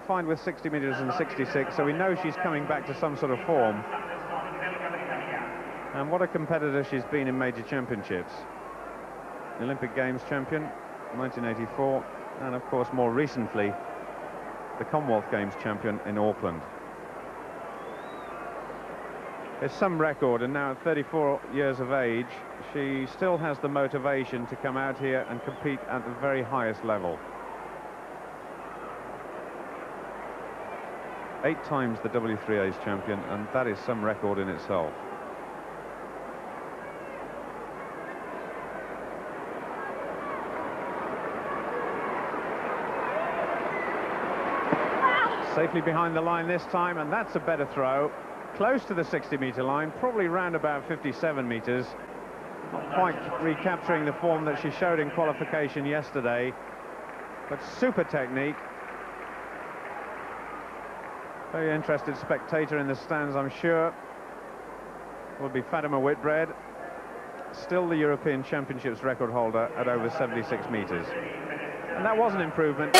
qualified with 60 metres and 66, so we know she's coming back to some sort of form. And what a competitor she's been in major championships. Olympic Games champion, 1984, and of course more recently, the Commonwealth Games champion in Auckland. It's some record, and now at 34 years of age, she still has the motivation to come out here and compete at the very highest level. 8 times the W3A's champion, and that is some record in itself. Safely behind the line this time, and that's a better throw. Close to the 60-meter line, probably round about 57 meters. Not quite recapturing the form that she showed in qualification yesterday, but super technique. Very interested spectator in the stands, I'm sure, will be Fatima Whitbread, still the European Championships record holder at over 76 meters. And that was an improvement.